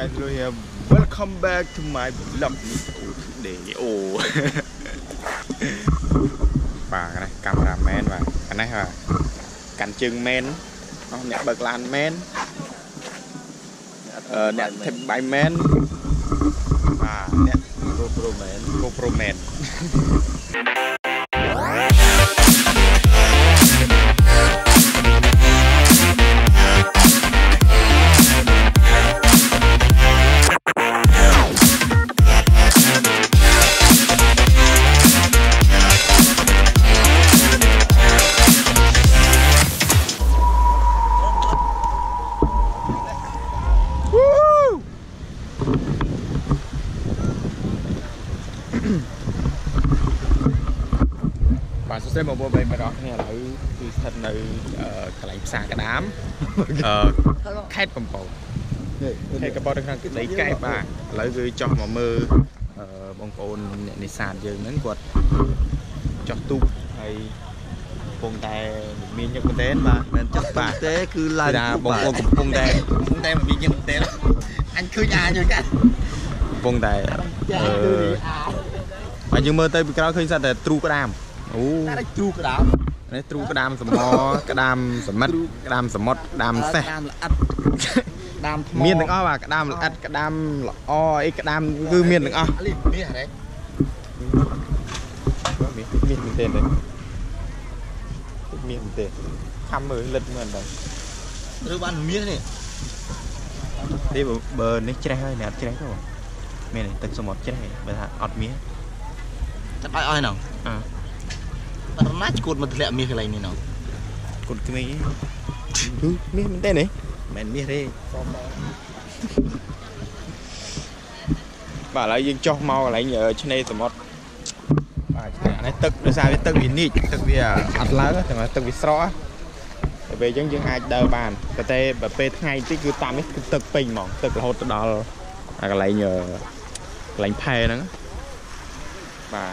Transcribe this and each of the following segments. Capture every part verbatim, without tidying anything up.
guys, hello here. Welcome back to my vlog. Để ồ oh. Và cái này camera men và cái này là cánh chừng men, nó nhặt bậc lan men, nhặt thịt bay men và nhặt GoPro men, GoPro men. Bạn sẽ một bộ bên mà đó nghe là từ thật là cái xa cái đám khét cầm bầu hay cái bò đang cứ lấy cái bà lấy gửi cho mà mơ bông cồn này sàn giờ nén quật cho tu hay bông tay miên nhân con té mà nên chắc bà té cứ là bông cồn bông tay bông tay mà miên nhân té anh cứ nhà rồi cả bông tay mà nhưng mơ tay bị cáo khơi ra để tru cái đám. Ồ, cái tru cái đám. Cái tru cái đám sầm mò, cái đám sầm mật, cái đám sầm mật, cái đám sét. Đám là ắt. Đám thmo. Miênទាំងអស់បាទ cái đám là ắt, cái đámល្អអី cái đám គឺមានទាំងអស់. មានហ្នឹង. មានមានមែនទេ មានទេ ខំមើលលិតមើលដល់ ឬបានមាននេះ នេះបើនេះច្រេះហើយអ្នកច្រេះទៅ មានទឹកសមុទ្រច្រេះបើថាអត់មាន ទឹកឲ្យអស់ហ្នឹង. អឺ Pernah cukup mentelak mie kali ini nong. Cukup kini. Huh, mie mentah nih. Main mie deh. Bà lại dân cho mau lại nhờ trên đây tụi mót. Bà này tật nó sao với tật vì nít, tật vì ạt lá đó, mà tật vì sọ. Về dân dân ai đờ bàn, bà tê bà pê ngay tí cứ tạm hết tật pin mỏng, tật là hốt đó. À lại nhờ lạnh phe nữa. Bà.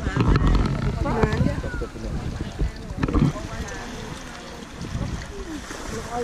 ơi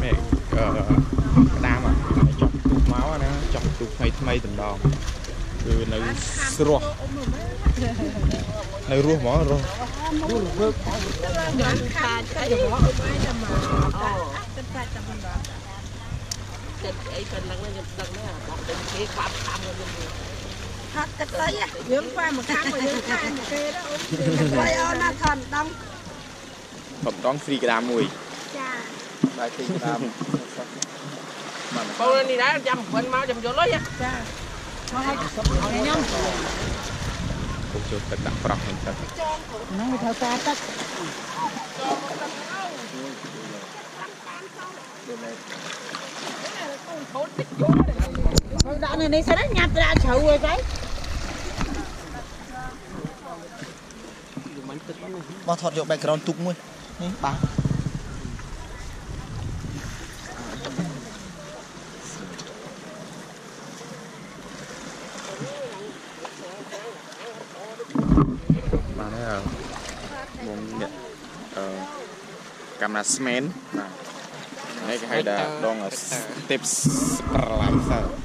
mẹ đam à chọc tụt máu nó chọc tụt mây mây từng đòn rồi nó ruột nó ruột mỏ rồi thật cái đấy dưỡng qua một tháng mà dưỡng hai một cây đó quay ôn nó còn đông bấm đón free cái đam mùi đại free cái đam con đi đá chăm bên máu chăm chỗ lối vậy cục chuột tật đặc phật hình tật nó mới theo ca tật con đoạn này đi sao nó nhặt ra chậu rồi cái bỏ thọt vô background tụt muối ba bà này là bông nhện cameraman này cái hai đa đang ở tips làm sao